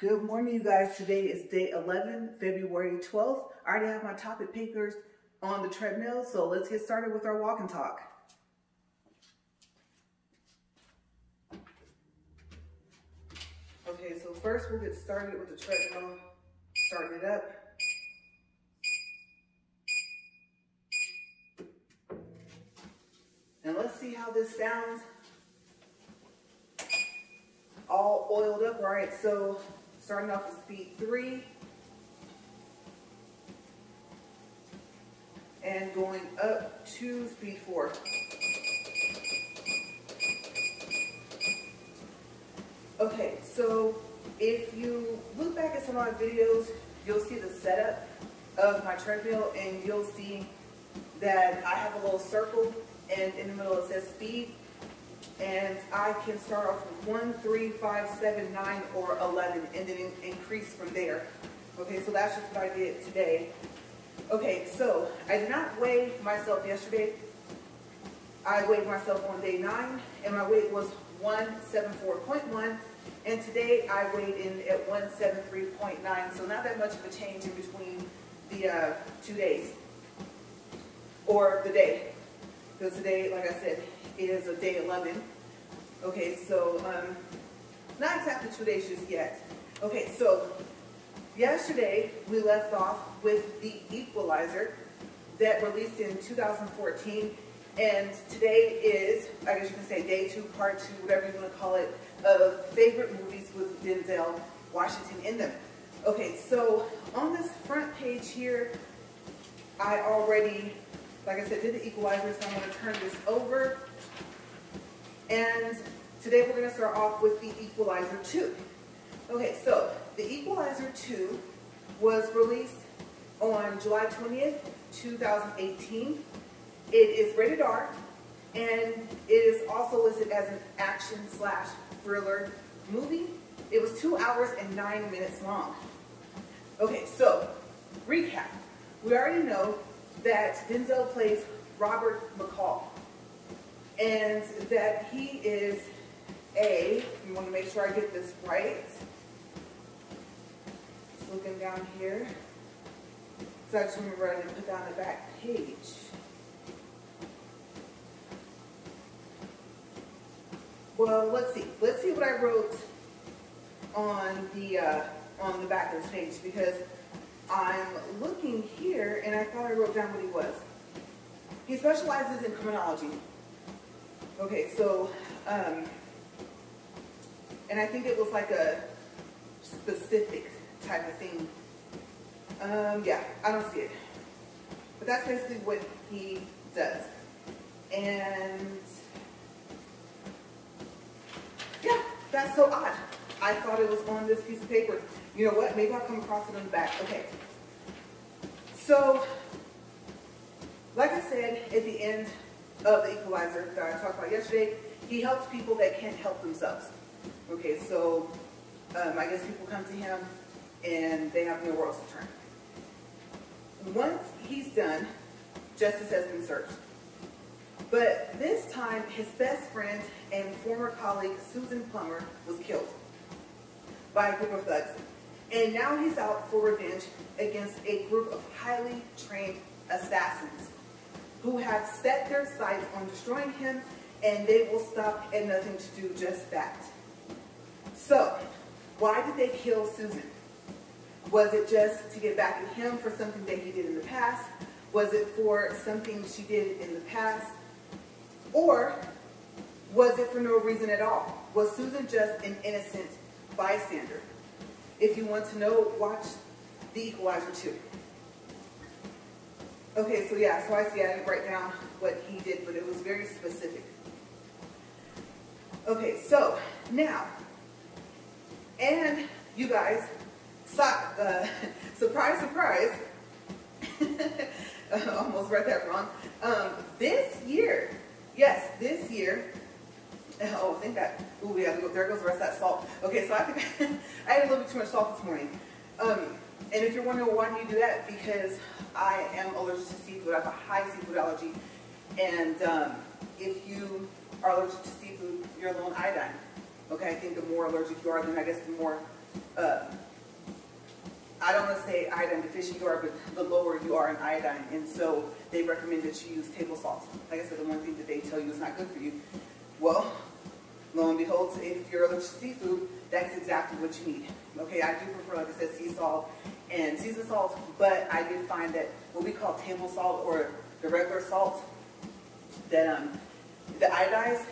Good morning, you guys. Today is day 11, February 12th. I already have my topic papers on the treadmill, so let's get started with our walk and talk. Okay, so first we'll get started with the treadmill, starting it up. And let's see how this sounds. All oiled up, all right? So starting off with speed 3 and going up to speed 4. Okay, so if you look back at some of my videos, you'll see the setup of my treadmill, and you'll see that I have a little circle, and in the middle it says speed. And I can start off with 1, 3, 5, 7, 9, or 11, and then increase from there. Okay, so that's just what I did today. Okay, so I did not weigh myself yesterday. I weighed myself on day 9, and my weight was 174.1, and today I weighed in at 173.9, so not that much of a change in between the 2 days, or the day, because today, like I said, is a day 11. Okay, so not exactly 2 days just yet. Okay, so yesterday we left off with The Equalizer, that released in 2014, and today is, I guess you can say, day 2, part 2, whatever you want to call it, of favorite movies with Denzel Washington in them. Okay, so on this front page here, I already, like I said, did The Equalizer, so I'm going to turn this over. And today we're going to start off with The Equalizer 2. Okay, so The Equalizer 2 was released on July 20th, 2018. It is rated R, and it is also listed as an action/thriller movie. It was 2 hours and 9 minutes long. Okay, so recap. We already know that Denzel plays Robert McCall, and that he is a, you want to make sure I get this right, just looking down here, so I just remember I didn't put down the back page. Well, let's see what I wrote on the back of this page, because I'm looking here and I thought I wrote down what he was. He specializes in criminology. Okay, so, and I think it was like a specific type of thing. Yeah, I don't see it. But that's basically what he does. And, yeah, that's so odd. I thought it was on this piece of paper. You know what, maybe I'll come across it on the back. Okay. So, like I said, at the end of The Equalizer that I talked about yesterday, he helps people that can't help themselves. Okay, so I guess people come to him and they have nowhere else to turn. Once he's done, justice has been served. But this time, his best friend and former colleague, Susan Plummer, was killed by a group of thugs. And now he's out for revenge against a group of highly trained assassins who have set their sights on destroying him, and they will stop at nothing to do just that. So, why did they kill Susan? Was it just to get back at him for something that he did in the past? Was it for something she did in the past? Or was it for no reason at all? Was Susan just an innocent bystander? If you want to know, watch The Equalizer 2. Okay, so yeah, so I see I didn't write down what he did, but it was very specific. Okay, so now, and you guys, surprise, surprise, I almost read that wrong. This year, yes, this year, oh, I think that, ooh, yeah, there goes the rest of that salt. Okay, so I think I had a little bit too much salt this morning. And if you're wondering why do you do that, because I am allergic to seafood. I have a high seafood allergy. And if you are allergic to seafood, you're low in iodine. Okay, I think the more allergic you are, then I guess the more I don't want to say iodine deficient you are, but the lower you are in iodine. And so they recommend that you use table salt. Like I said, the one thing that they tell you is not good for you. Well, lo and behold, if you're allergic to seafood, that's exactly what you need. Okay, I do prefer, like I said, sea salt and seasoned salt, but I did find that what we call table salt or the regular salt, that the iodized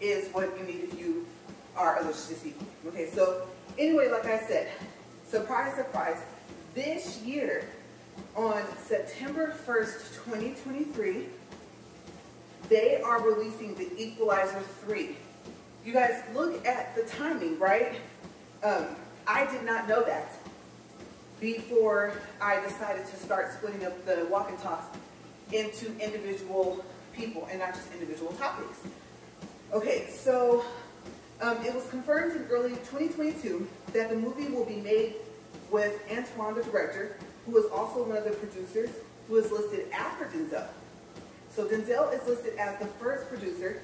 is what you need if you are allergic to seafood. Okay, so anyway, like I said, surprise, surprise, this year, on September 1st, 2023, they are releasing The Equalizer 3. You guys, look at the timing, right? I did not know that before I decided to start splitting up the walk and talks into individual people and not just individual topics. Okay, so it was confirmed in early 2022 that the movie will be made with Antoine, the director, who is also one of the producers, who is listed after Denzel. So Denzel is listed as the first producer.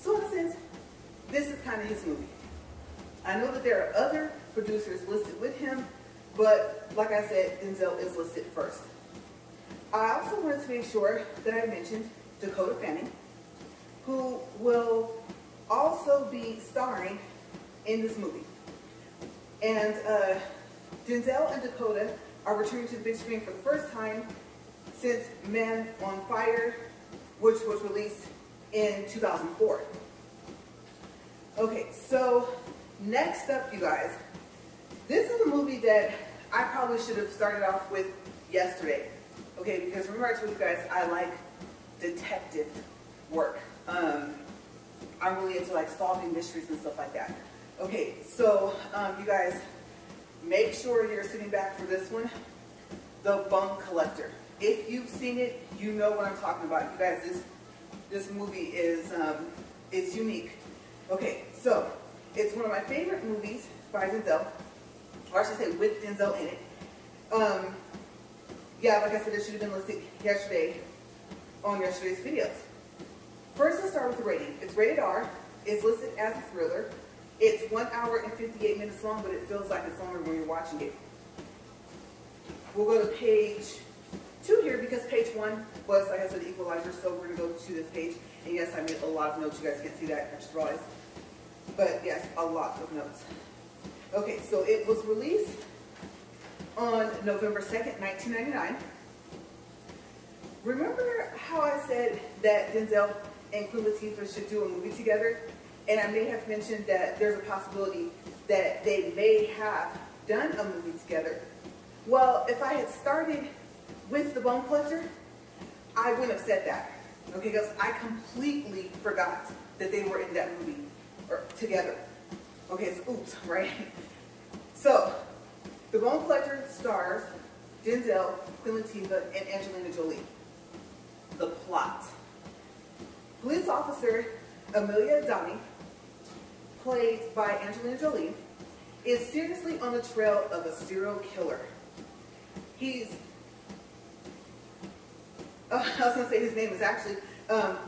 So in a sense, this is kind of his movie. I know that there are other producers listed with him, but like I said, Denzel is listed first. I also wanted to make sure that I mentioned Dakota Fanning, who will also be starring in this movie. And Denzel and Dakota are returning to the big screen for the first time since Man on Fire, which was released in 2004. Okay, so next up, you guys, this is a movie that I probably should have started off with yesterday. Okay, because remember I told you guys I like detective work. I'm really into like solving mysteries and stuff like that. Okay, so you guys, make sure you're sitting back for this one, The Bone Collector. If you've seen it, you know what I'm talking about. You guys, this movie is it's unique. Okay, so it's one of my favorite movies by Denzel, or I should say with Denzel in it. Yeah, like I said, it should have been listed yesterday on yesterday's videos. First, let's start with the rating. It's rated R. It's listed as a thriller. It's 1 hour and 58 minutes long, but it feels like it's longer when you're watching it. We'll go to page 2 here because page 1 was, like I said, The Equalizer, so we're gonna go to this page. And yes, I made a lot of notes. You guys can't see that, I just realized. But yes, a lot of notes. Okay, so it was released on November 2nd, 1999. Remember how I said that Denzel and Queen Latifah should do a movie together? And I may have mentioned that there's a possibility that they may have done a movie together. Well, if I had started with The Bone Collector, I wouldn't have said that. Okay, because I completely forgot that they were in that movie or together. Okay, it's oops, right? So, The Bone Collector stars Denzel, Queen Latifah, and Angelina Jolie. The plot. Police officer Amelia Adani, played by Angelina Jolie, is seriously on the trail of a serial killer. I was going to say his name is actually,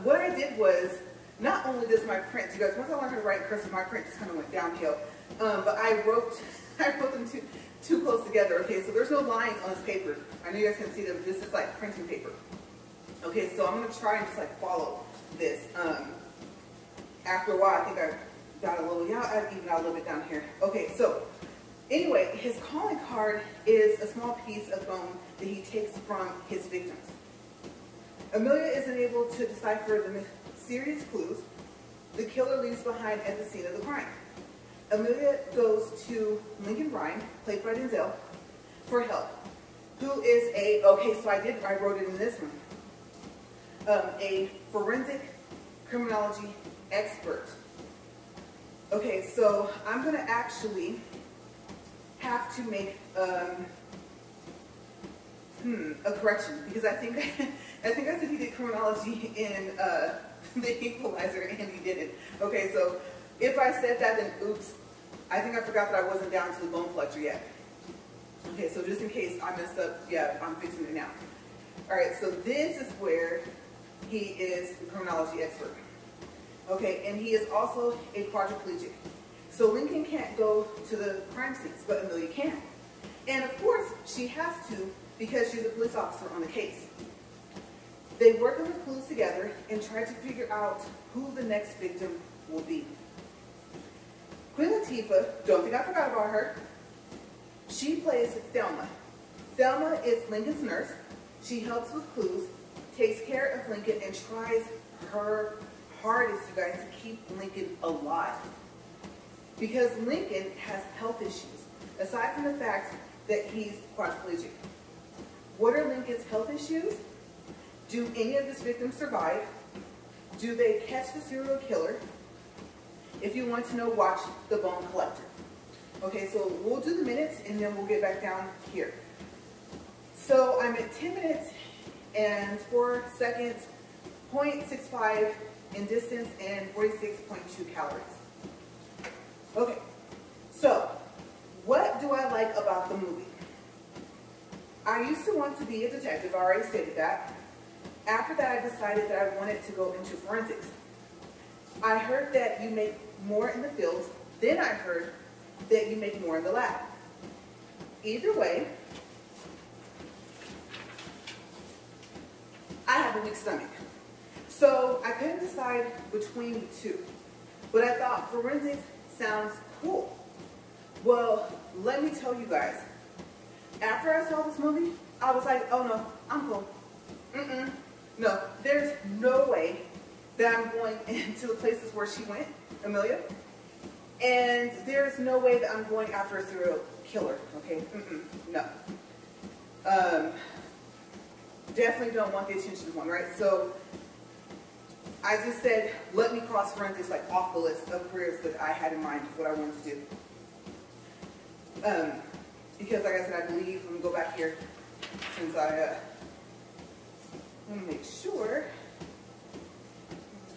what I did was, not only does my print, you guys, once I learned how to write in cursive, my print just kind of went downhill, but I wrote them too close together, okay, so there's no lines on this paper. I know you guys can see them, this is like printing paper. Okay, so I'm going to try and just like follow this. After a while, I think I got a little, yeah, I even got a little bit down here. Okay, so anyway, his calling card is a small piece of bone that he takes from his victims. Amelia isn't able to decipher the mysterious clues the killer leaves behind at the scene of the crime. Amelia goes to Lincoln Ryan, played by Denzel, for help, who is a, okay, so I wrote it in this one, a forensic criminology expert. Okay, so I'm gonna actually have to make a correction because I think I said he did criminology in The Equalizer and he didn't. Okay, so if I said that, then oops, I think I forgot that I wasn't down to The Bone Collector yet. Okay, so just in case I messed up, yeah, I'm fixing it now. All right, so this is where he is the criminology expert. Okay, and he is also a quadriplegic. So Lincoln can't go to the crime scenes, but Amelia can. And of course, she has to because she's a police officer on the case. They work on the clues together and try to figure out who the next victim will be. Queen Latifah, don't think I forgot about her, she plays Thelma. Thelma is Lincoln's nurse. She helps with clues, takes care of Lincoln, and tries her hardest, you guys, to keep Lincoln alive. Because Lincoln has health issues, aside from the fact that he's quadriplegic. What are Lincoln's health issues? Do any of his victims survive? Do they catch the serial killer? If you want to know, watch The Bone Collector. Okay, so we'll do the minutes and then we'll get back down here. So I'm at 10 minutes and 4 seconds, 0.65 in distance, and 46.2 calories. Okay, so what do I like about the movie? I used to want to be a detective, I already stated that. After that, I decided that I wanted to go into forensics. I heard that you make more in the field, then I heard that you make more in the lab. Either way, I have a weak stomach. So I couldn't decide between the two. But I thought forensics sounds cool. Well, let me tell you guys, after I saw this movie, I was like, oh no, I'm cool. Mm-mm. No, there's no way that I'm going into the places where she went, Amelia. And there's no way that I'm going after a serial killer, okay? Mm-mm, no. Definitely don't want the attention one, right? So I just said, let me cross forensics like off the list of careers that I had in mind of what I wanted to do. Because like I said, I believe, let me go back here since I, let me make sure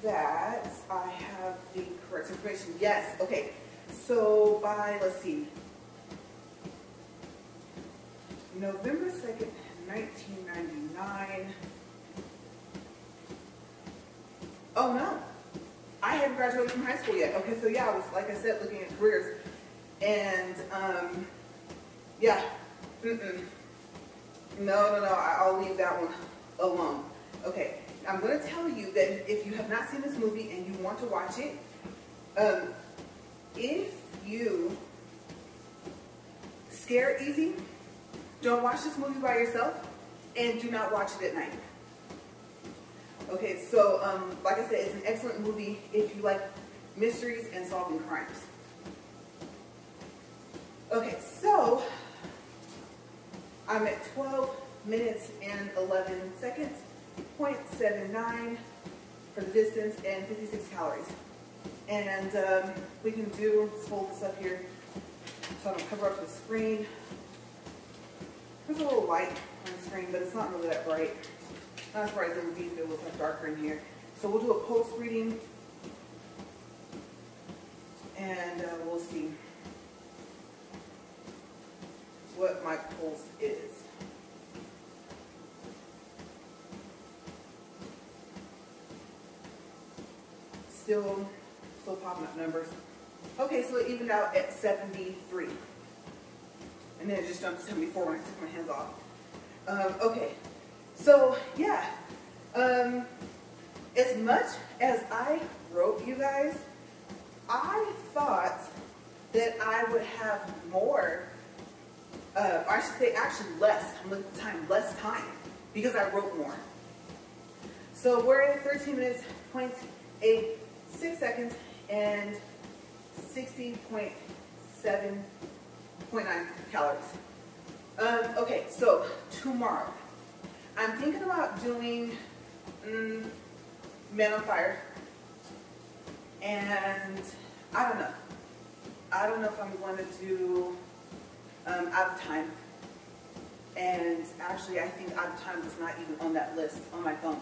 that I have the correct information. Yes, okay. So by, let's see, November 2nd, 1999. Oh no, I hadn't graduated from high school yet. Okay, so yeah, I was, like I said, looking at careers. And yeah, no, I'll leave that one alone. Okay, I'm going to tell you that if you have not seen this movie and you want to watch it, if you scare easy, don't watch this movie by yourself and do not watch it at night. Okay, so like I said, it's an excellent movie if you like mysteries and solving crimes. Okay, so I'm at 12 minutes and 11 seconds, 0.79 for the distance, and 56 calories. And we can do, let's hold this up here so I don't cover up the screen. There's a little light on the screen, but it's not really that bright. Not as bright as it would be if it was like darker in here. So we'll do a pulse reading, and we'll see what my pulse is. Still popping up numbers. Okay, so it evened out at 73. And then it just jumped to 74 when I took my hands off. Okay, so yeah. As much as I wrote, you guys, I thought that I would have more. I should say actually less. I'm looking at the time, less time, because I wrote more. So we're at 13 minutes, 0.86 seconds, and 60.9 calories. Okay, so tomorrow, I'm thinking about doing Man on Fire, and I don't know. I don't know if I'm going to do Out of Time, and actually I think Out of Time was not even on that list on my phone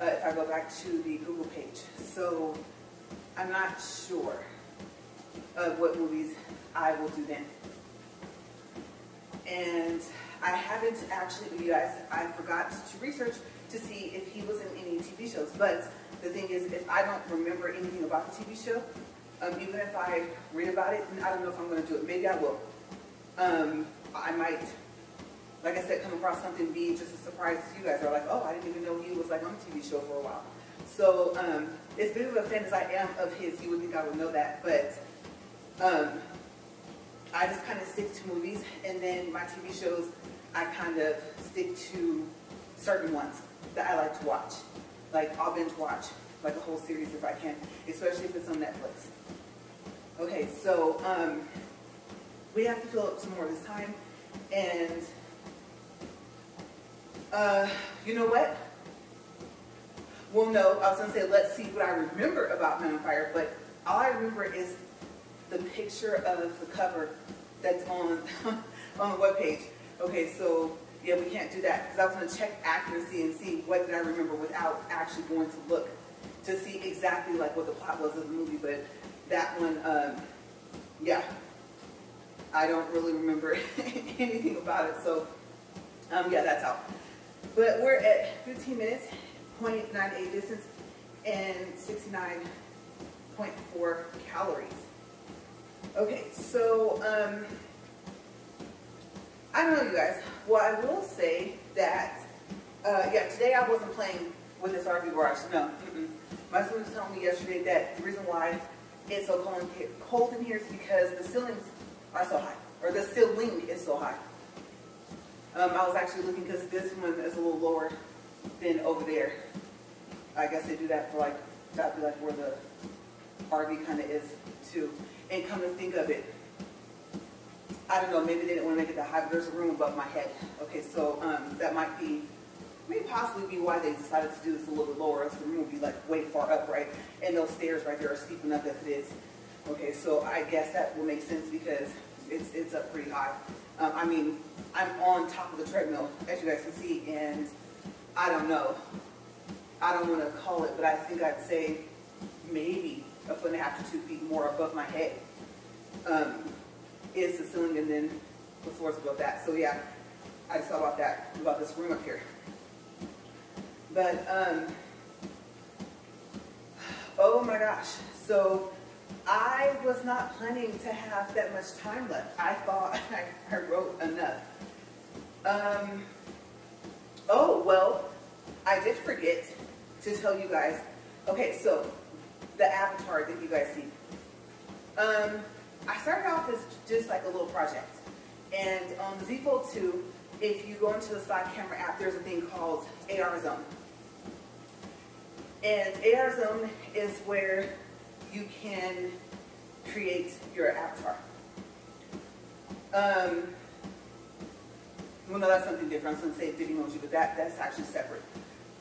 if I go back to the Google page, so I'm not sure of what movies I will do then. And I haven't actually, you guys, I forgot to research to see if he was in any TV shows, but the thing is, if I don't remember anything about the TV show, Even if I read about it, and I don't know if I'm going to do it. Maybe I will. I might, like I said, come across something, be just as surprised as you guys are. Like, oh, I didn't even know he was like on a TV show for a while. So as big of a fan as I am of his, you would think I would know that. But I just kind of stick to movies, and then my TV shows, I kind of stick to certain ones that I like to watch. Like, I'll binge watch like a whole series if I can, especially if it's on Netflix. Okay, so we have to fill up some more this time, and you know what? Well, no, I was going to say, let's see what I remember about Man on Fire, but all I remember is the picture of the cover that's on, on the webpage. Okay, so yeah, we can't do that, because I was going to check accuracy and see what did I remember without actually going to look to see exactly like what the plot was of the movie, but that one, yeah, I don't really remember anything about it, so yeah, that's out. But we're at 15 minutes, 0.98 distance, and 69.4 calories. Okay, so I don't know, you guys. Well, I will say that, yeah, today I wasn't playing with this RV garage. No, my son was telling me yesterday that the reason why it's so cold in here is because the ceilings are so high, or the ceiling is so high. I was actually looking because this one is a little lower than over there. I guess they do that for like, that'd be like where the RV kind of is too. And come to think of it, I don't know, maybe they didn't want to make it that high, but there's a room above my head. Okay, so that might be, may possibly be why they decided to do this a little bit lower, so the room would be like way far up, right? And those stairs right there are steep enough if it is. Okay, so I guess that will make sense because it's up pretty high. I mean, I'm on top of the treadmill, as you guys can see, and I don't know. I don't want to call it, but I think I'd say maybe a foot and a half to 2 feet more above my head is the ceiling, and then the floors above that. So yeah, I just thought about that, about this room up here. But, oh my gosh, so I was not planning to have that much time left. I thought I wrote enough. Oh, well, I did forget to tell you guys. Okay, so the avatar that you guys see. I started off as just like a little project. And on the Z Fold 2, if you go into the slide camera app, there's a thing called AR Zone. And AR Zone is where you can create your avatar. Well, no, that's something different. I was going to say Bitmoji, but that's actually separate.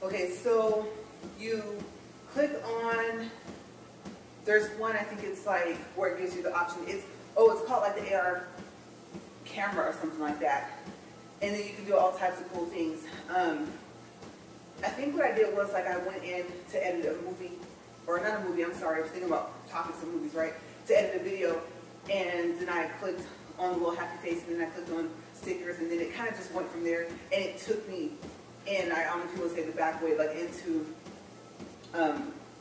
Okay, so you click on, there's one, I think it's like where it gives you the option. It's, oh, it's called like the AR camera or something like that. And then you can do all types of cool things. I think what I did was like I went in to edit a movie, or not a movie, I'm sorry, I was thinking about topics of movies, right? To edit a video, and then I clicked on the little happy face, and then I clicked on stickers, and then it kind of just went from there, and it took me, and I don't know if you want to say the back way, like into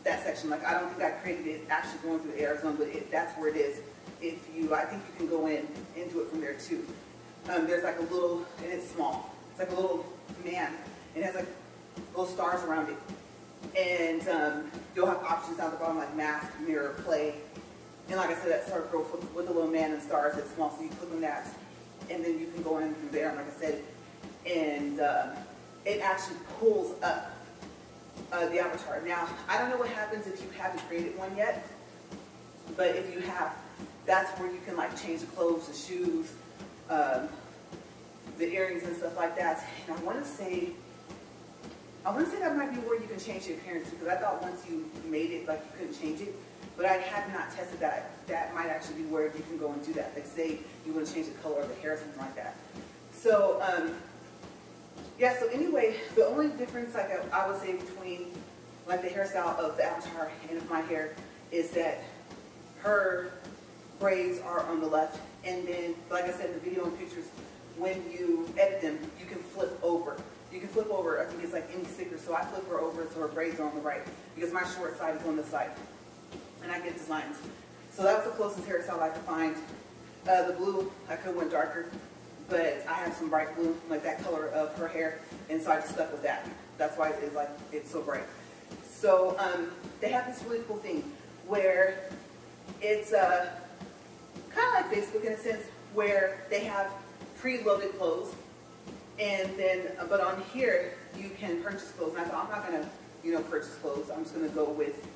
that section. Like, I don't think I created it actually going through the AR Zone, but that's where it is. If you, I think you can go in and do it from there too. There's like a little, and it's small, it's like a little man, and it has like little stars around it. And you'll have options down the bottom like mask, mirror, play. And like I said, that circle with a little man and stars, it's small, so you click on that. And then you can go in from there, like I said. And it actually pulls up the avatar. Now, I don't know what happens if you haven't created one yet. But if you have, that's where you can like change the clothes, the shoes, the earrings and stuff like that. And I want to say that might be where you can change your appearance, because I thought once you made it, like, you couldn't change it. But I have not tested that. That might actually be where you can go and do that. Like, say you want to change the color of the hair or something like that. So, yeah, so anyway, the only difference, like, I would say between, like, the hairstyle of the avatar and of my hair is that her braids are on the left. And then, like I said, the video and pictures, when you edit them, you can flip over. You can flip over, I think it's like any sticker, so I flip her over so her braids are on the right, because my short side is on this side, and I get designs. So that was the closest hairstyle I could find. The blue, I could have went darker, but I have some bright blue, like that color of her hair, and so I just stuck with that. That's why it's like it's so bright. So they have this really cool thing where it's kind of like Facebook in a sense, where they have pre-loaded clothes, and then but on here you can purchase clothes. And I thought, I'm not gonna purchase clothes. I'm just gonna go with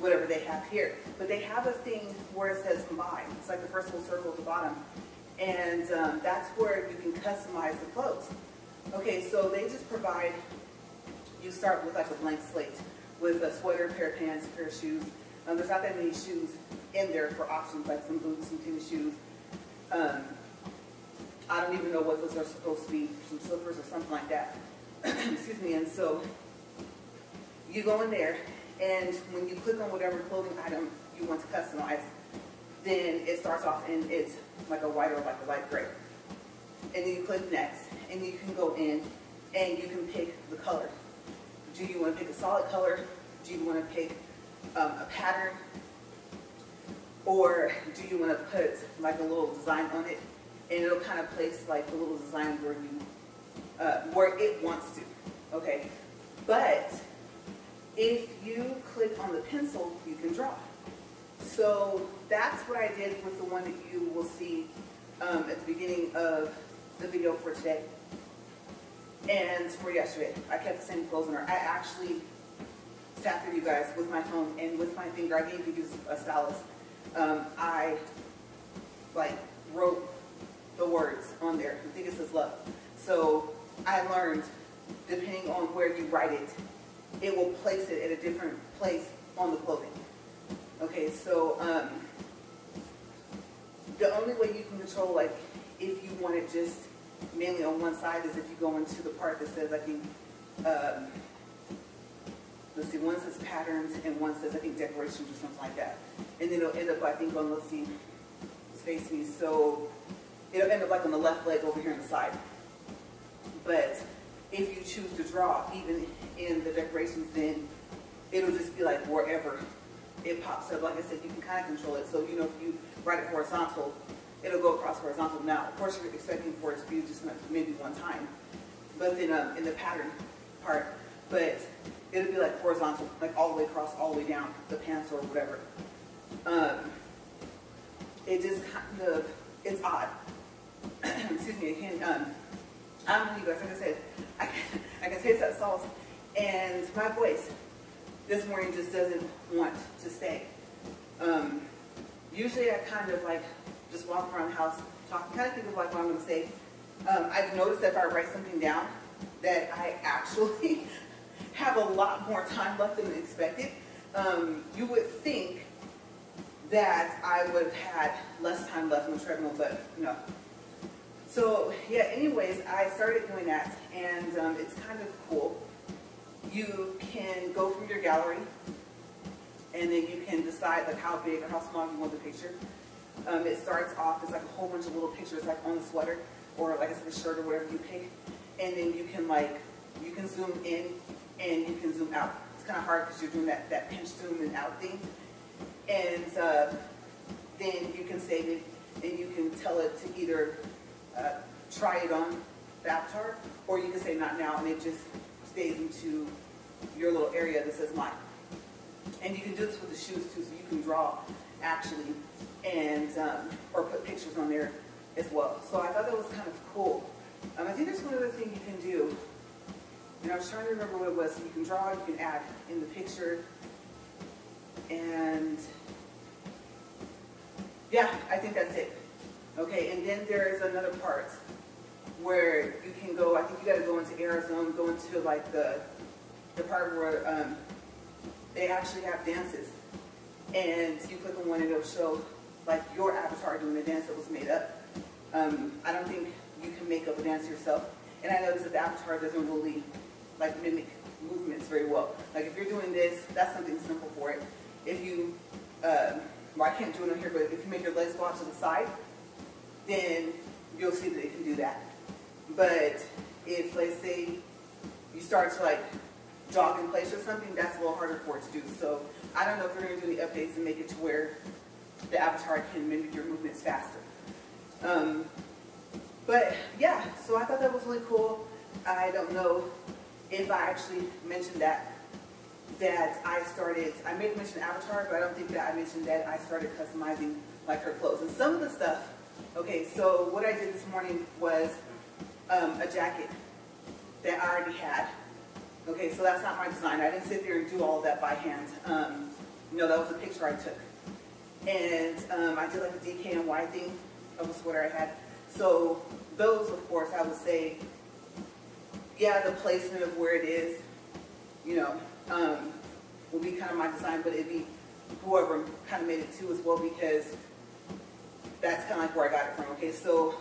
whatever they have here. But they have a thing where it says combine. It's like the first little circle at the bottom. And that's where you can customize the clothes. Okay, so they just provide, you start with like a blank slate with a sweater, a pair of pants, a pair of shoes. There's not that many shoes in there for options, like some boots, some tennis shoes. I don't even know what those are supposed to be, some slippers or something like that. Excuse me, and so you go in there, and when you click on whatever clothing item you want to customize, then it starts off and it's like a white or like a light gray. And then you click next, and you can go in and you can pick the color. Do you want to pick a solid color? Do you want to pick a pattern? Or do you want to put like a little design on it? And it'll kind of place like the little design where you, where it wants to, okay? But if you click on the pencil, you can draw. So that's what I did with the one that you will see at the beginning of the video for today and for yesterday. I kept the same clothes on her. I actually sat through you guys with my phone and with my finger. I didn't even use a stylus. I like wrote the words on there. I think it says love. So I learned, depending on where you write it, it will place it at a different place on the clothing. Okay, so the only way you can control, like, if you want it just mainly on one side, is if you go into the part that says, I think, let's see, one says patterns and one says, I think, decorations or something like that. And then it'll end up, I think, on, let's see, let's face me, so it'll end up like on the left leg over here on the side. But if you choose to draw, even in the decorations, then it'll just be like wherever it pops up. Like I said, you can kind of control it. So, you know, if you write it horizontal, it'll go across horizontal. Now, of course, you're expecting for it to be just maybe one time, but then in the pattern part, but it'll be like horizontal, like all the way across, all the way down, the pants or whatever. It just kind of, it's odd. Excuse me, again, I don't know you guys, like I said, I can taste that sauce, and my voice this morning just doesn't want to stay. Usually I kind of like just walk around the house talking, kind of think of like what I'm going to say. I've noticed that if I write something down that I actually have a lot more time left than expected. You would think that I would have had less time left on the treadmill, but no. So yeah, anyways, I started doing that, and it's kind of cool. You can go from your gallery, and then you can decide like how big or how small you want the picture. It starts off as like a whole bunch of little pictures, like on the sweater or like a shirt or whatever you pick, and then you can like zoom in and you can zoom out. It's kind of hard because you're doing that pinch zoom and out thing, and then you can save it and you can tell it to either try it on the avatar, or you can say not now, and it just stays into your little area that says mine. And you can do this with the shoes too, so you can draw actually, and or put pictures on there as well. So I thought that was kind of cool. I think there's one other thing you can do, and I was trying to remember what it was. So you can draw, you can add in the picture, and yeah, I think that's it. Okay, and then there is another part where you can go, I think you gotta go into AR Zone, go into like the part where they actually have dances. And you click on one and it'll show like your avatar doing a dance that was made up. I don't think you can make up a dance yourself. And I noticed that the avatar doesn't really like mimic movements very well. Like if you're doing this, that's something simple for it. If you, well I can't do it on here, but if you make your legs go out to the side, then you'll see that it can do that. But if, let's say, you start to like jog in place or something, that's a little harder for it to do. So I don't know if we're going to do any updates and make it to where the avatar can mimic your movements faster. But yeah, so I thought that was really cool. I don't know if I actually mentioned that I may have mentioned Avatar, but I don't think that I mentioned that I started customizing like her clothes and some of the stuff. Okay, so what I did this morning was a jacket that I already had. Okay, so that's not my design. I didn't sit there and do all of that by hand. No, that was a picture I took. And I did like a DKNY thing of a sweater I had. So those, of course, I would say, yeah, the placement of where it is, you know, will be kind of my design, but it'd be whoever kind of made it too as well, because that's kind of like where I got it from. Okay, so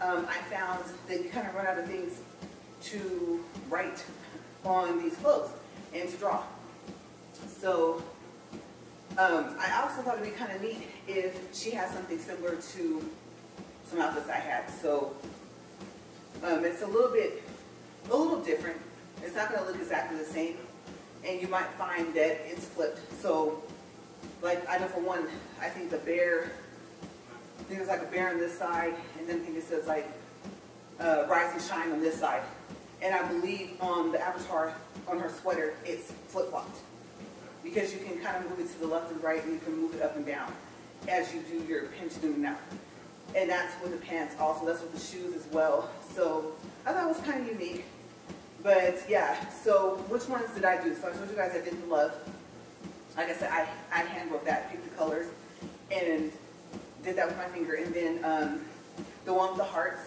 I found that you kind of run out of things to write on these clothes and to draw. So I also thought it'd be kind of neat if she had something similar to some outfits I had. So it's a little different. It's not going to look exactly the same, and you might find that it's flipped. So, like, I know for one, I think the bear, I think there's like a bear on this side, and then I think it says like rise and shine on this side. And I believe on the avatar, on her sweater, it's flip-flopped, because you can kind of move it to the left and right, and you can move it up and down as you do your pinch doing that. And that's with the pants also, that's with the shoes as well. So I thought it was kind of unique. But yeah, so which ones did I do? So I told you guys I did the love. Like I said, I handwrote that, picked the colors, and did that with my finger. And then the one with the hearts,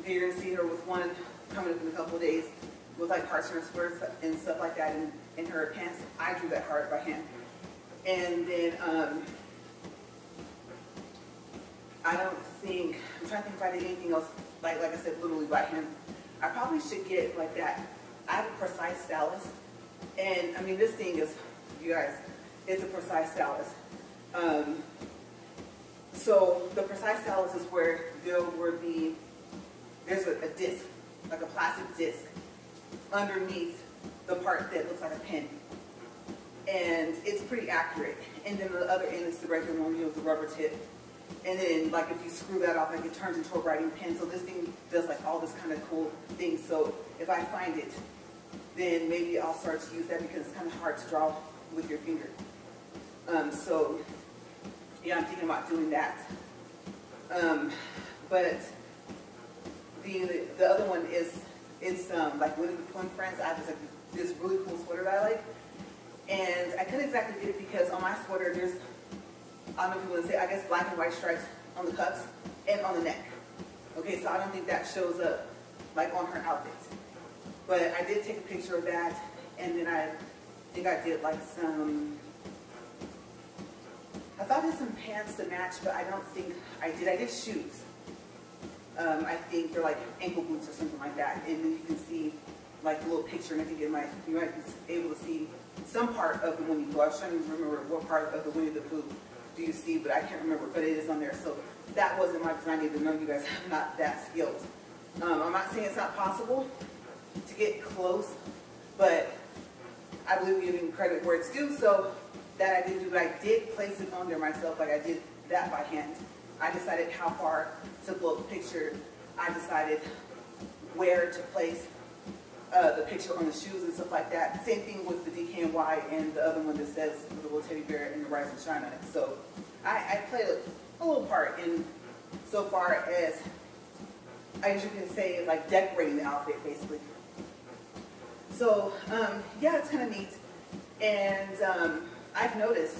okay, you're gonna see her with one coming up in a couple of days with like hearts in her squares and stuff like that, and in her pants. I drew that heart by hand. And then I'm trying to think if I did anything else, like I said, literally by hand. I probably should get like that. I have a precise stylist, and I mean, this thing is, you guys, it's a precise stylist. So the precise stylist is where there's a disc, like a plastic disc underneath the part that looks like a pin, and it's pretty accurate. And then the other end is the regular one with the rubber tip. And then, like, if you screw that off, like, it turns into a writing pen. So this thing does, like, all this kind of cool things. So if I find it, then maybe I'll start to use that, because it's kind of hard to draw with your finger. So, yeah, I'm thinking about doing that. But the other one is, it's, like, Winning with Twin Friends. I have this, like, this really cool sweater that I like. And I couldn't exactly get it because on my sweater, there's... I don't know if you want to say, I guess black and white stripes on the cuffs and on the neck. Okay, so I don't think that shows up like on her outfits. But I did take a picture of that, and then I think I did like some, I thought I did some pants to match, but I don't think I did. I did shoes. I think they're like ankle boots or something like that. And then you can see like a little picture, and I think you might be able to see some part of the Winnie the Pooh. I was trying to remember what part of the Winnie the Pooh you see, but I can't remember, but it is on there. So that wasn't my design, even though you guys are not that skilled. I'm not saying it's not possible to get close, but I believe we're giving credit where it's due. So that I did do, but I did place it on there myself. Like, I did that by hand. I decided how far to blow the picture. I decided where to place the picture on the shoes and stuff like that. Same thing with the DKNY and the other one that says the little teddy bear and the rise and shine on it. So I played a little part in, so far as you can say, like decorating the outfit basically. So yeah, it's kind of neat. And I've noticed,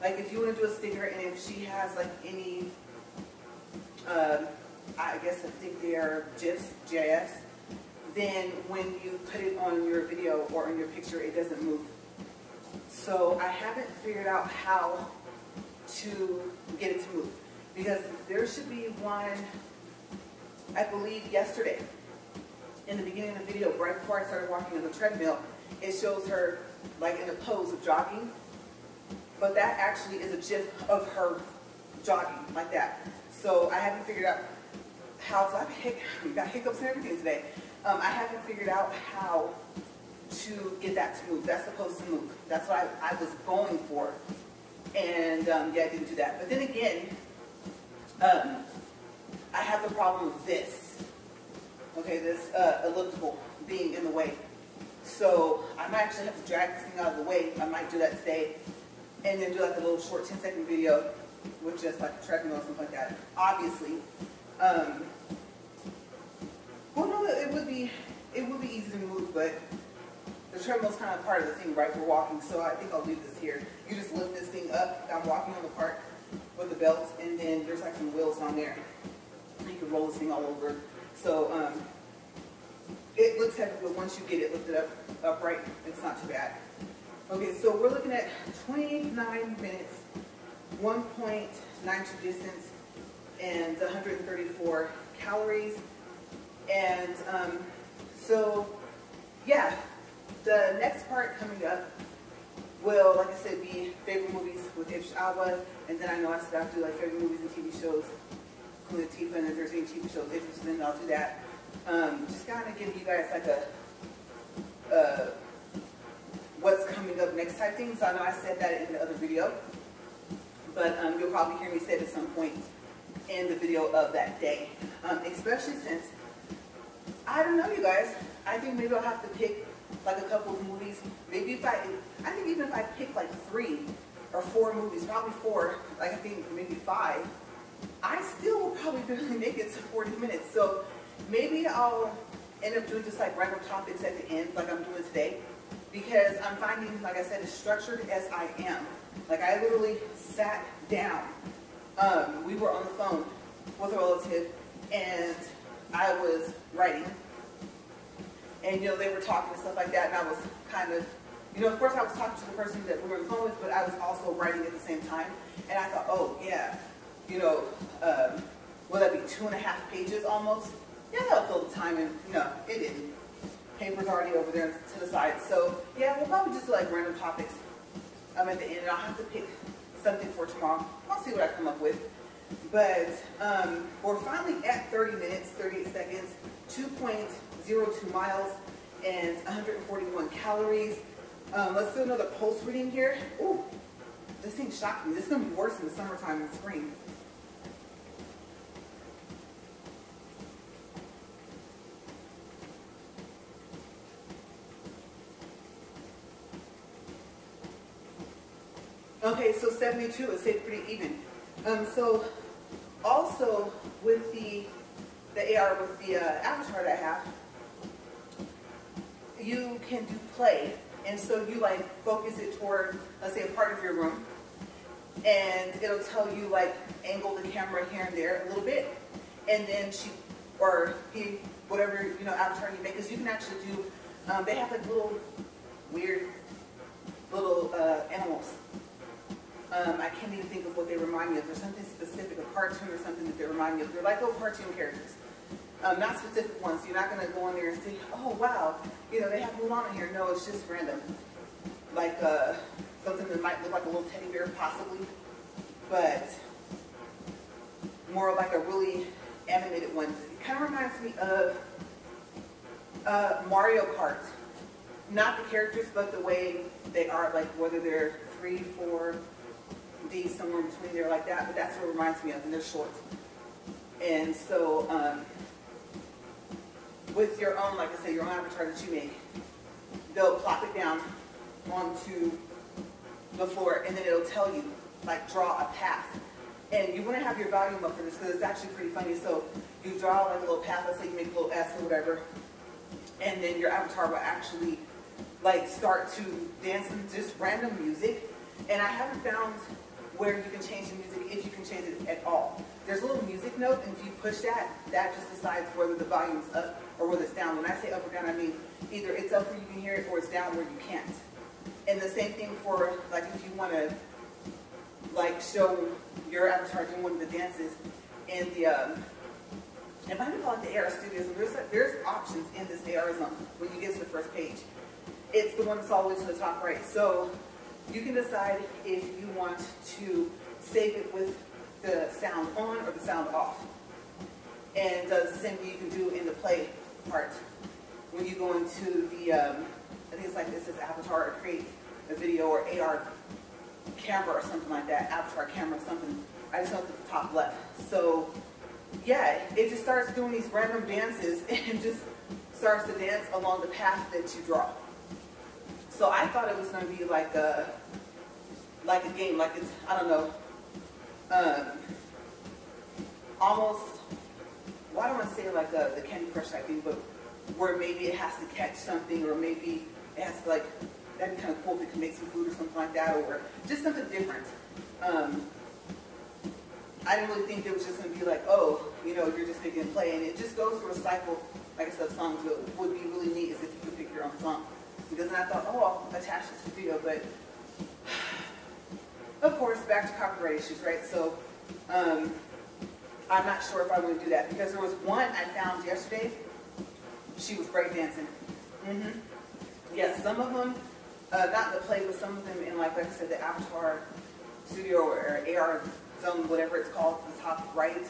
like, if you want to do a sticker, and if she has like any, I guess I think they are GIFs, GIFs, then when you put it on your video or on your picture, it doesn't move. So I haven't figured out how to get it to move, because there should be one, I believe yesterday, in the beginning of the video, right before I started walking on the treadmill, it shows her like in a pose of jogging, but that actually is a GIF of her jogging like that. So I haven't figured out how to, I've got hiccups and everything today. I haven't figured out how to get that to move. That's supposed to move. That's what I was going for. And yeah, I didn't do that. But then again, I have the problem with this. Okay, this elliptical being in the way. So I might actually have to drag this thing out of the way. I might do that today. And then do like a little short 10-second video with just like a treadmill or something like that. Obviously. Well, no, it would be easy to move, but the treadmill's kind of part of the thing, right? We're walking, so I think I'll leave this here. You just lift this thing up. I'm walking on the park with the belt, and then there's like some wheels on there. You can roll this thing all over. So it looks heavy, but once you get it lifted up upright, it's not too bad. Okay, so we're looking at 29 minutes, 1.92 distance, and 134 calories. And so, yeah, the next part coming up will, like I said, be favorite movies with Ifsh Awa. And then I know I said I'll do like favorite movies and TV shows, Queen Latifah, and if there's any TV shows interested in, I'll do that. Just kind of give you guys like a what's coming up next type thing. So I know I said that in the other video, but you'll probably hear me say it at some point in the video of that day, especially since, I don't know, you guys, I think maybe I'll have to pick like a couple of movies. Maybe I think even if I pick like 3 or 4 movies, probably 4, like I think maybe 5, I still will probably barely make it to 40 minutes. So maybe I'll end up doing just like random topics at the end, like I'm doing today, because I'm finding, like I said, as structured as I am. Like I literally sat down. We were on the phone with a relative, and I was writing, and you know, they were talking and stuff like that, and I was kind of, you know, of course I was talking to the person that we were on the phone with, but I was also writing at the same time, and I thought, oh yeah, you know, will that be 2.5 pages almost? Yeah, that'll fill the time, and no, it didn't. Paper's already over there to the side, so yeah, we'll probably just do like random topics at the end, and I'll have to pick something for tomorrow. I'll see what I come up with. But we're finally at 30 minutes, 38 seconds, 2.02 miles, and 141 calories. Let's do another pulse reading here. Ooh, this thing shocked me. This is going to be worse in the summertime and spring. Okay, so 72 is pretty even. So also with the AR, with the avatar that I have, you can do play. And so you like focus it toward, let's say, a part of your room, and it'll tell you like angle the camera here and there a little bit. And then she or he, whatever, you know, avatar you make, because you can actually do, they have like little weird little animals. I can't even think of what they remind me of. There's something specific, a cartoon or something that they remind me of. They're like little cartoon characters, not specific ones. You're not going to go in there and say, oh, wow, you know, they have Mulan in here. No, it's just random. Like something that might look like a little teddy bear, possibly, but more like a really animated one. It kind of reminds me of Mario Kart. Not the characters, but the way they are, like whether they're 3, 4, D, somewhere in between there like that, but that's what it reminds me of, and they're short. And so with your own, like I say, your own avatar that you make, they'll plop it down onto the floor, and then it'll tell you, like, draw a path. And you want to have your volume up for this, because it's actually pretty funny. So you draw like a little path, let's say you make a little S or whatever, and then your avatar will actually like start to dance in just random music. And I haven't found where you can change the music, if you can change it at all. There's a little music note, and if you push that, that just decides whether the volume's up or whether it's down. When I say up or down, I mean either it's up where you can hear it or it's down where you can't. And the same thing for, like, if you want to, like, show your avatar doing one of the dances in the, if I can call it the AR Studios, there's options in this AR Zone when you get to the first page. It's the one that's all the way to the top right. So you can decide if you want to save it with the sound on or the sound off. And the same thing you can do in the play part. When you go into the, I think it's like this is avatar, or create a video, or AR camera or something like that, avatar camera or something. I just went to the top left. So yeah, it just starts doing these random dances and just starts to dance along the path that you draw. So I thought it was going to be like a game, like it's, I don't know, almost, well, I don't want to say like the Candy Crush type thing, but where maybe it has to catch something, or maybe it has to, like, that'd be kind of cool if it could make some food or something like that, or just something different. I didn't really think it was just going to be like, oh, you know, you're just picking and play, and it just goes through a cycle, like I said, songs. What would be really neat is if you could pick your own song. Because then I thought, oh, I'll attach this to the video, but of course, back to copyright issues, right? So I'm not sure if I want to do that, because there was one I found yesterday. She was breakdancing. Mm-hmm. Yeah, some of them, not the play, but some of them in, like I said, the Avatar Studio or AR Zone, whatever it's called, the top right.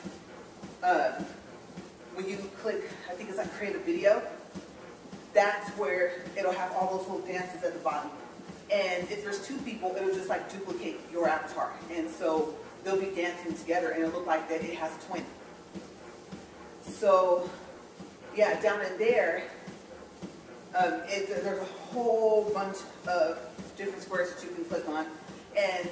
When you click, I think it's like create a video, that's where it'll have all those little dances at the bottom. And if there's two people, it'll just like duplicate your avatar. And so they'll be dancing together and it'll look like that it has a twin. So yeah, down in there, there's a whole bunch of different squares that you can click on. And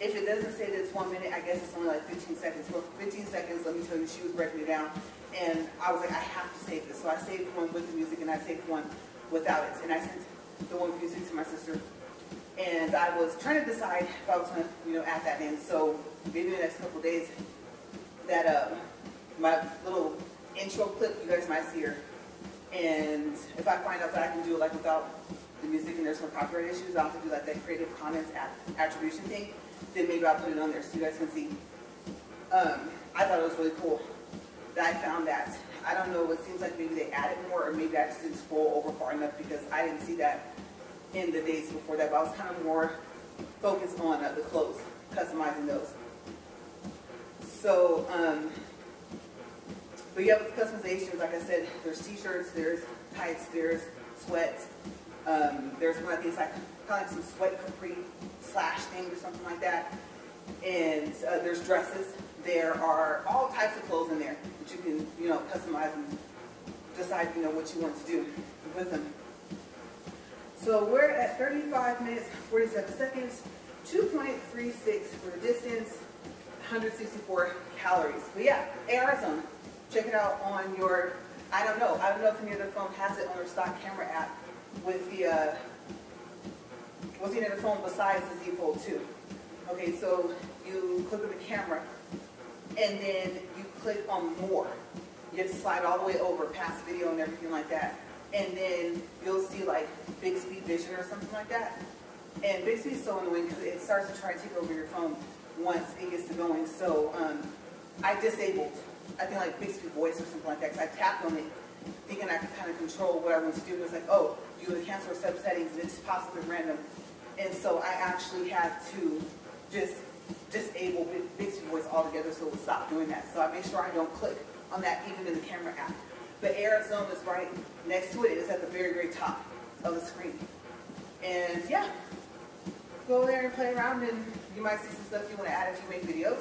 if it doesn't say that it's 1 minute, I guess it's only like 15 seconds. Well, 15 seconds, let me tell you, she was breaking it down. And I was like, I have to save this. So I saved one with the music and I saved one without it. And I sent the one with music to my sister. And I was trying to decide if I was going to, you know, add that in. So maybe in the next couple of days, that my little intro clip, you guys might see her. And if I find out that I can do it like without the music and there's no copyright issues, I'll have to do like that Creative Commons attribution thing. Then maybe I'll put it on there so you guys can see. I thought it was really cool that I found that. I don't know, it seems like maybe they added more, or maybe I just didn't scroll over far enough, because I didn't see that in the days before that, but I was kind of more focused on the clothes, customizing those. So, but yeah, with customizations, like I said, there's t-shirts, there's tights, there's sweats, there's one of these like, kind of like some sweat capri slash thing or something like that, and there's dresses. There are all types of clothes in there that you can, you know, customize and decide, you know, what you want to do with them. So we're at 35 minutes, 47 seconds, 2.36 for the distance, 164 calories. But yeah, AR Zone. Check it out on your, I don't know if any other phone has it on their stock camera app with the, what's the other phone besides the Z Fold 2? Okay, so you click on the camera, and then you click on more. You have to slide all the way over, past video and everything like that. And then you'll see like Bixby Vision or something like that. And Bixby is so annoying because it starts to try to take over your phone once it gets to going. So I disabled, I think like Bixby Voice or something like that, because I tapped on it thinking I could kind of control what I want to do. And it's like, oh, you would cancel or set settings, and it just pops up at random. And so I actually had to just disable Bixby Voice altogether so it would stop doing that. So I make sure I don't click on that even in the camera app. The AR Zone is right next to it. It's at the very, very top of the screen. And yeah, go there and play around, and you might see some stuff you want to add if you make videos.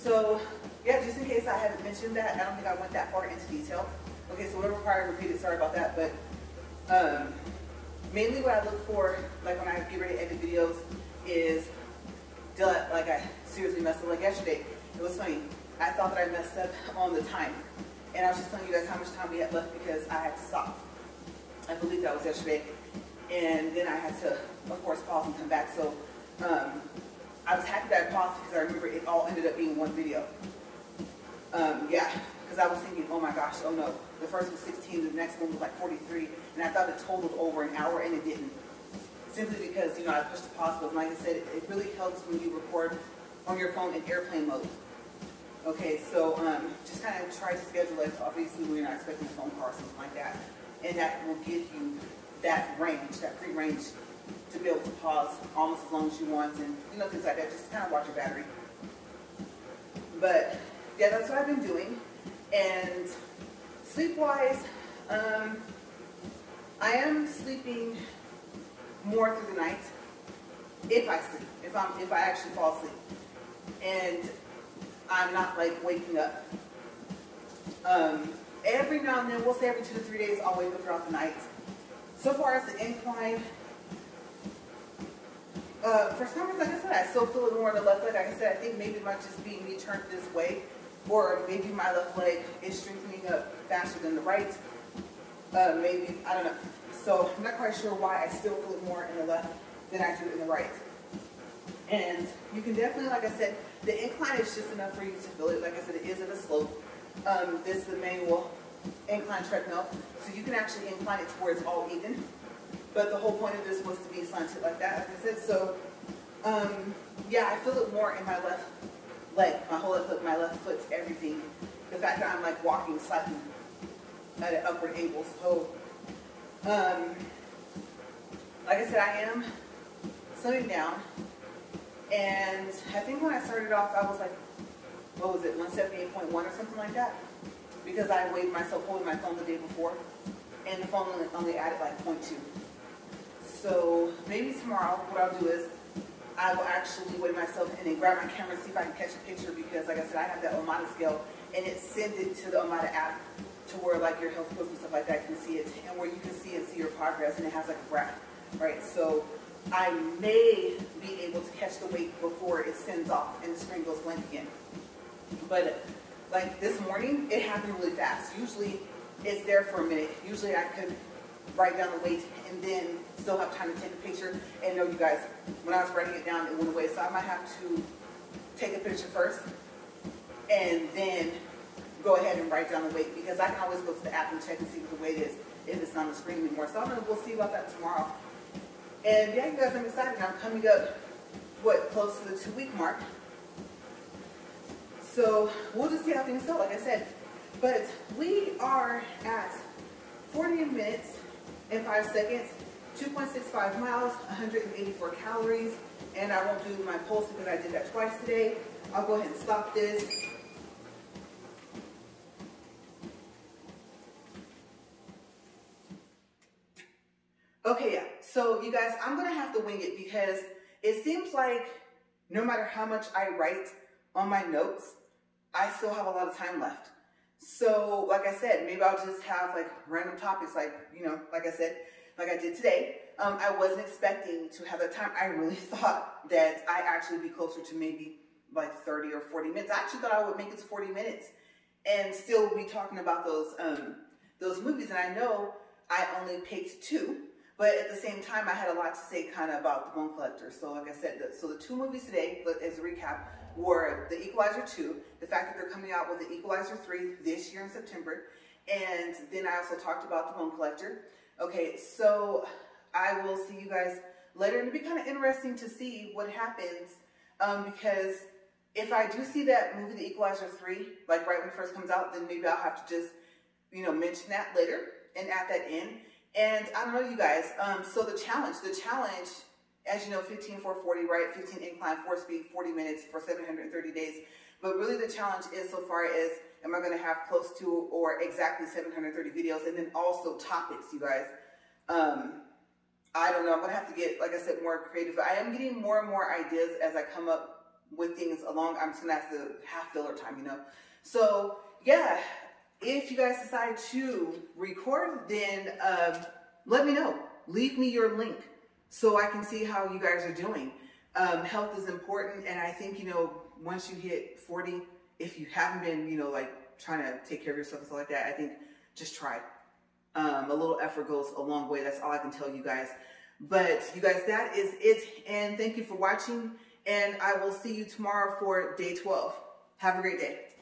So yeah, just in case I haven't mentioned that, I don't think I went that far into detail. Okay, so whatever part I repeated, sorry about that, but mainly what I look for, like when I get ready to edit videos, is like I seriously messed up. Like yesterday, it was funny. I thought that I messed up on the timer, and I was just telling you guys how much time we had left because I had to stop. I believe that was yesterday, and then I had to, of course, pause and come back. So I was happy that I paused because I remember it all ended up being one video. Yeah, because I was thinking, oh my gosh, oh no. The first was 16, the next one was like 43, and I thought it totaled over an hour, and it didn't. Simply because, you know, I pushed the pause button. Like I said, it really helps when you record on your phone in airplane mode. Okay, so just kind of try to schedule it, obviously, when you're not expecting a phone call or something like that. And that will give you that range, that free range, to be able to pause almost as long as you want, and, you know, things like that. Just kind of watch your battery. But yeah, that's what I've been doing. And sleep-wise, I am sleeping more through the night if I sleep, if I actually fall asleep. And I'm not like waking up. Every now and then, we'll say every 2 to 3 days, I'll wake up throughout the night. So far as the incline, for some reason, like I said, I still feel it more on the left leg. Like I said, I think maybe it might just be me turned this way, or maybe my left leg is strengthening up faster than the right. Maybe, I don't know. So I'm not quite sure why I still feel it more in the left than I do in the right. And you can definitely, like I said, the incline is just enough for you to feel it. Like I said, it isn't a slope. This is the manual incline treadmill, so you can actually incline it towards all even. But the whole point of this was to be slanted like that, like I said. So, yeah, I feel it more in my left leg, my whole left foot, my left foot's everything. The fact that I'm like walking slightly at an upward angle. So, like I said, I am slimming down. And I think when I started off, I was like, what was it, 178.1 or something like that? Because I weighed myself holding my phone the day before, and the phone only added like 0.2. So maybe tomorrow, what I'll do is I will actually weigh myself and then grab my camera and see if I can catch a picture, because like I said, I have that Omada scale, and it sends it to the Omada app to where like your health coach and stuff like that can see it, and where you can see and see your progress, and it has like a graph, right? So I may be able to catch the weight before it sends off and the screen goes blank again. But like this morning, it happened really fast. Usually it's there for a minute. Usually I could write down the weight and then still have time to take a picture. And no, you guys, when I was writing it down, it went away. So I might have to take a picture first and then go ahead and write down the weight, because I can always go to the app and check and see what the weight is if it's not on the screen anymore. So I'm gonna, we'll see about that tomorrow. And yeah, you guys, I'm excited. I'm coming up, what, close to the 2-week mark. So we'll just see how things go, like I said. But we are at 40 minutes and 5 seconds, 2.65 miles, 184 calories. And I won't do my pulse because I did that twice today. I'll go ahead and stop this. Okay, yeah. So you guys, I'm going to have to wing it, because it seems like no matter how much I write on my notes, I still have a lot of time left. So like I said, maybe I'll just have like random topics, like, you know, like I said, like I did today. I wasn't expecting to have that time. I really thought that I'd actually be closer to maybe like 30 or 40 minutes. I actually thought I would make it to 40 minutes and still be talking about those movies. And I know I only picked 2, but at the same time, I had a lot to say kind of about The Bone Collector. So like I said, the 2 movies today, but as a recap, were The Equalizer 2, the fact that they're coming out with The Equalizer 3 this year in September, and then I also talked about The Bone Collector. Okay, so I will see you guys later, and it'll be kind of interesting to see what happens, because if I do see that movie, The Equalizer 3, like right when it first comes out, then maybe I'll have to just, you know, mention that later and add that in. And I don't know, you guys, so the challenge, as you know, 15, 440, right? 15 incline, 4 speed, 40 minutes for 730 days. But really the challenge is, so far as, am I going to have close to or exactly 730 videos? And then also topics, you guys. I don't know. I'm going to have to get, like I said, more creative. But I am getting more and more ideas as I come up with things along. I'm just going to have to have filler time, you know. So, yeah, if you guys decide to record, then let me know. Leave me your link, so I can see how you guys are doing. Health is important, and I think, you know, once you hit 40, if you haven't been, you know, like trying to take care of yourself and stuff like that, I think just try. A little effort goes a long way. That's all I can tell you guys. But you guys, that is it, and thank you for watching, and I will see you tomorrow for day 12. Have a great day.